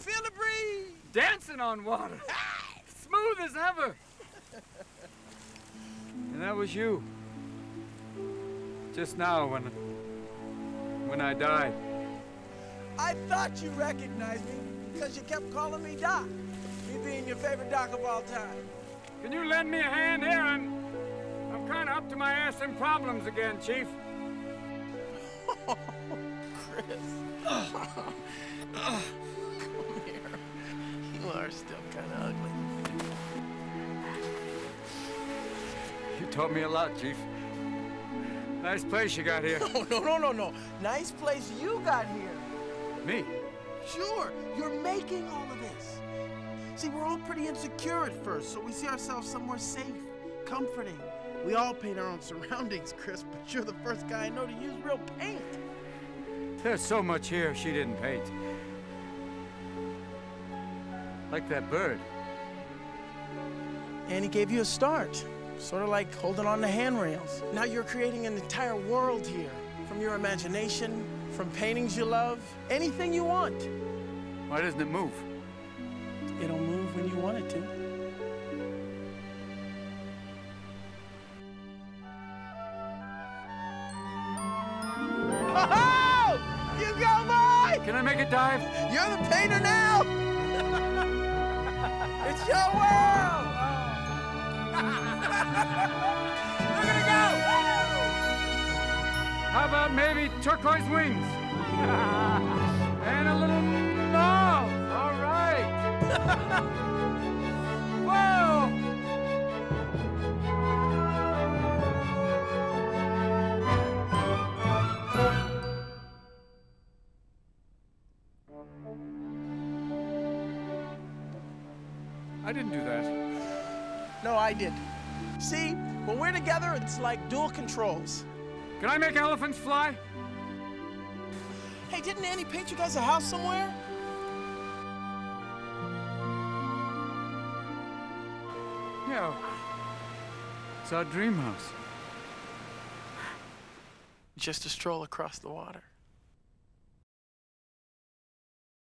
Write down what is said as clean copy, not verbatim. Feel the breeze. Dancing on water. Smooth as ever. And that was you. Just now when I died. I thought you recognized me because you kept calling me Doc. Me being your favorite Doc of all time. Can you lend me a hand here? I'm kind of up to my ass in problems again, Chief. Oh, Chris. Come here. You are still kind of ugly. You taught me a lot, Chief. Nice place you got here. No. Nice place you got here. Me? Sure. You're making all of this. See, we're all pretty insecure at first, so we see ourselves somewhere safe, comforting. We all paint our own surroundings, Chris, but you're the first guy I know to use real paint. There's so much here she didn't paint. Like that bird. And he gave you a start. Sort of like holding on to handrails. Now you're creating an entire world here. From your imagination, from paintings you love, anything you want. Why doesn't it move? It'll move when you want it to. Oh! You go, boy! Can I make a dive? You're the painter now! It's your world! We're gonna go! How about maybe turquoise wings? And a little knob! All right! Whoa! I didn't do that. No, I did. See, when we're together, it's like dual controls. Can I make elephants fly? Hey, didn't Annie paint you guys a house somewhere? Yeah. It's our dream house. Just a stroll across the water.